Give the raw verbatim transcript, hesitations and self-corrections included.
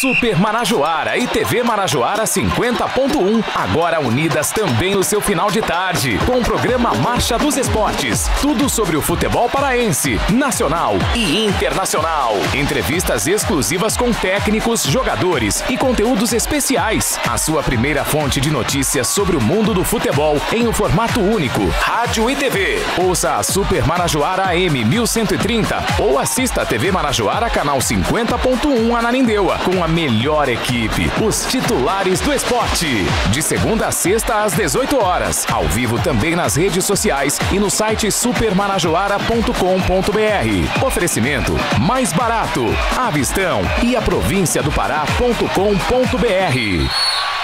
Super Marajoara e T V Marajoara cinquenta ponto um, agora unidas também no seu final de tarde, com o programa Marcha dos Esportes. Tudo sobre o futebol paraense, nacional e internacional. Entrevistas exclusivas com técnicos, jogadores e conteúdos especiais. A sua primeira fonte de notícias sobre o mundo do futebol em um formato único, rádio e T V. Ouça a Super Marajoara A M mil cento e trinta ou assista a T V Marajoara canal cinquenta ponto um Ananindeua, com a melhor equipe, os Titulares do Esporte. De segunda a sexta às dezoito horas, ao vivo também nas redes sociais e no site supermarajoara ponto com ponto br. Oferecimento Mais Barato, Avistão e a província do Pará ponto com ponto br.